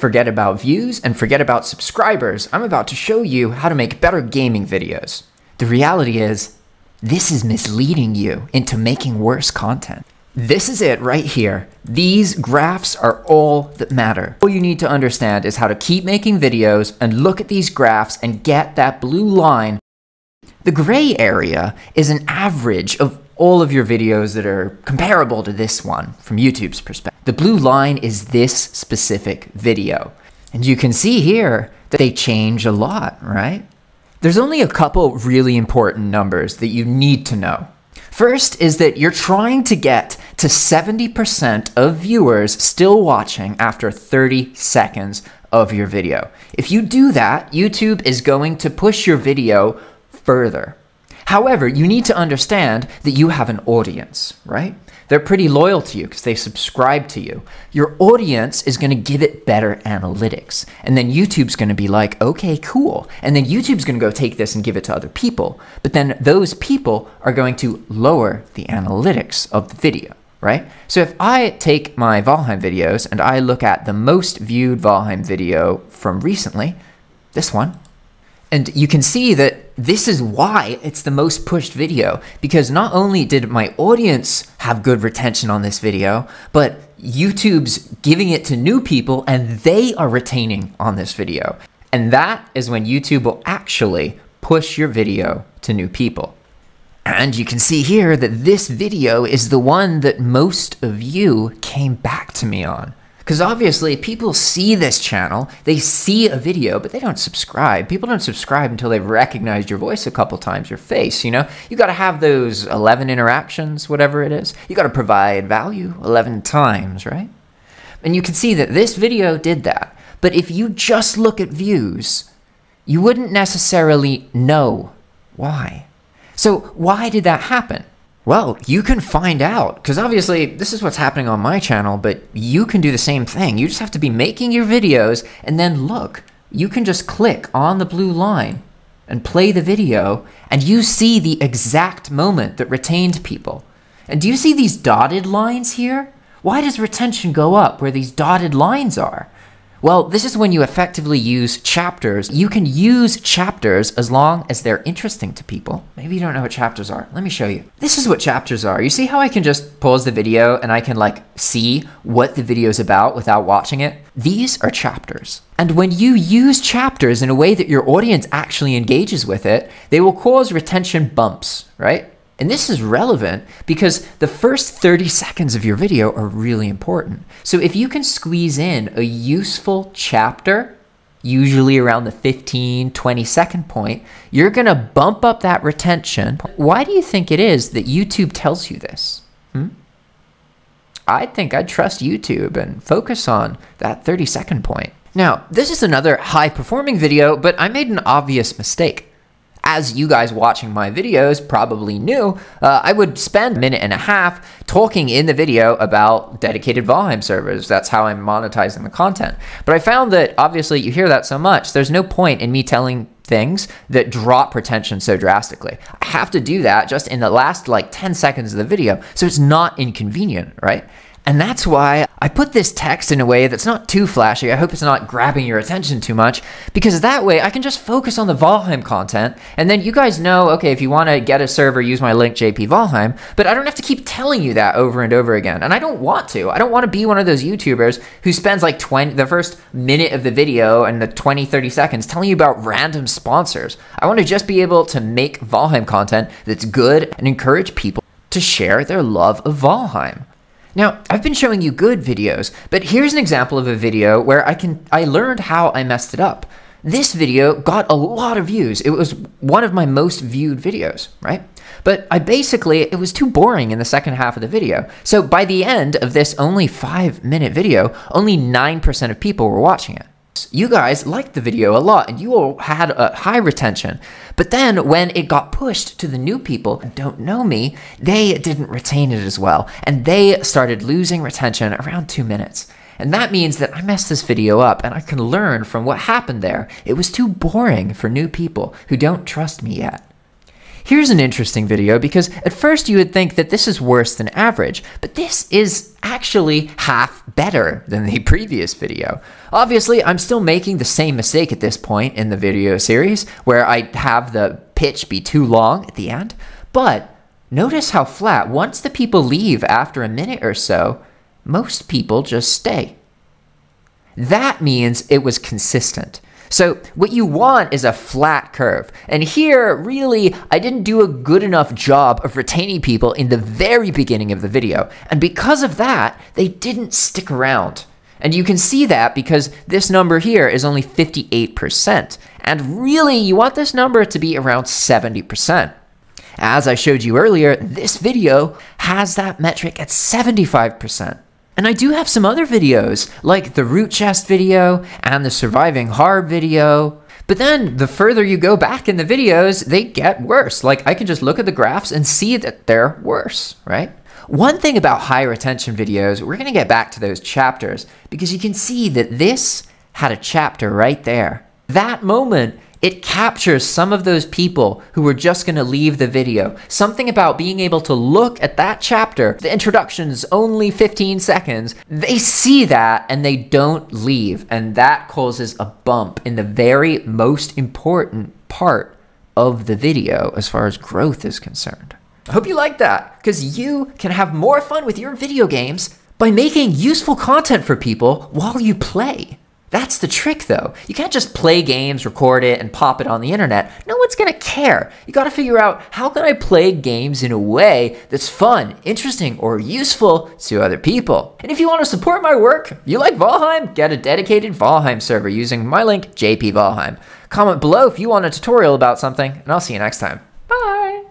Forget about views and forget about subscribers. I'm about to show you how to make better gaming videos. The reality is, this is misleading you into making worse content. This is it right here. These graphs are all that matter. All you need to understand is how to keep making videos and look at these graphs and get that blue line. The gray area is an average of all of your videos that are comparable to this one from YouTube's perspective. The blue line is this specific video. And you can see here that they change a lot, right? There's only a couple really important numbers that you need to know. First is that you're trying to get to 70% of viewers still watching after 30 seconds of your video. If you do that, YouTube is going to push your video further. However, you need to understand that you have an audience, right? They're pretty loyal to you because they subscribe to you. Your audience is going to give it better analytics. And then YouTube's going to be like, okay, cool. And then YouTube's going to go take this and give it to other people. But then those people are going to lower the analytics of the video, right? So if I take my Valheim videos and I look at the most viewed Valheim video from recently, this one, and you can see that this is why it's the most pushed video, because not only did my audience have good retention on this video, but YouTube's giving it to new people and they are retaining on this video. And that is when YouTube will actually push your video to new people. And you can see here that this video is the one that most of you came back to me on. Because obviously people see this channel, they see a video, but they don't subscribe. People don't subscribe until they've recognized your voice a couple times, your face, you know? You gotta have those 11 interactions, whatever it is. You gotta provide value 11 times, right? And you can see that this video did that. But if you just look at views, you wouldn't necessarily know why. So why did that happen? Well, you can find out, because obviously this is what's happening on my channel, but you can do the same thing. You just have to be making your videos and then look, you can just click on the blue line and play the video and you see the exact moment that retained people. And do you see these dotted lines here? Why does retention go up where these dotted lines are? Well, this is when you effectively use chapters. You can use chapters as long as they're interesting to people. Maybe you don't know what chapters are. Let me show you. This is what chapters are. You see how I can just pause the video and I can like see what the video is about without watching it? These are chapters. And when you use chapters in a way that your audience actually engages with it, they will cause retention bumps, right? And this is relevant because the first 30 seconds of your video are really important. So if you can squeeze in a useful chapter, usually around the 15, 20 second point, you're gonna bump up that retention. Why do you think it is that YouTube tells you this? I think I'd trust YouTube and focus on that 30 second point. Now, this is another high performing video, but I made an obvious mistake. As you guys watching my videos probably knew, I would spend a minute and a half talking in the video about dedicated Valheim servers. That's how I'm monetizing the content. But I found that obviously you hear that so much, there's no point in me telling things that drop retention so drastically. I have to do that just in the last like 10 seconds of the video, so it's not inconvenient, right? And that's why I put this text in a way that's not too flashy. I hope it's not grabbing your attention too much, because that way I can just focus on the Valheim content. And then you guys know, okay, if you want to get a server, use my link, JP Valheim, but I don't have to keep telling you that over and over again. And I don't want to. I don't want to be one of those YouTubers who spends like the first minute of the video and the 20, 30 seconds telling you about random sponsors. I want to just be able to make Valheim content that's good and encourage people to share their love of Valheim. Now, I've been showing you good videos, but here's an example of a video where I learned how I messed it up. This video got a lot of views. It was one of my most viewed videos, right? But it was too boring in the second half of the video. So by the end of this only 5-minute video, only 9% of people were watching it. You guys liked the video a lot and you all had a high retention, but then when it got pushed to the new people who don't know me, they didn't retain it as well. And they started losing retention around 2 minutes. And that means that I messed this video up and I can learn from what happened there. It was too boring for new people who don't trust me yet. Here's an interesting video because at first you would think that this is worse than average, but this is actually half better than the previous video. Obviously, I'm still making the same mistake at this point in the video series where I have the pitch be too long at the end, but notice how flat, once the people leave after a minute or so, most people just stay. That means it was consistent. So what you want is a flat curve. And here, really, I didn't do a good enough job of retaining people in the very beginning of the video. And because of that, they didn't stick around. And you can see that because this number here is only 58%. And really, you want this number to be around 70%. As I showed you earlier, this video has that metric at 75%. And I do have some other videos, like the root chest video and the surviving harb video. But then the further you go back in the videos, they get worse. Like I can just look at the graphs and see that they're worse, right? One thing about high retention videos, we're gonna get back to those chapters because you can see that this had a chapter right there. That moment, it captures some of those people who were just gonna leave the video. Something about being able to look at that chapter, the introduction's only 15 seconds, they see that and they don't leave. And that causes a bump in the very most important part of the video as far as growth is concerned. I hope you like that, because you can have more fun with your video games by making useful content for people while you play. That's the trick though. You can't just play games, record it, and pop it on the internet. No one's gonna care. You gotta figure out, how can I play games in a way that's fun, interesting, or useful to other people? And if you wanna support my work, you like Valheim, get a dedicated Valheim server using my link, JP Valheim. Comment below if you want a tutorial about something, and I'll see you next time. Bye.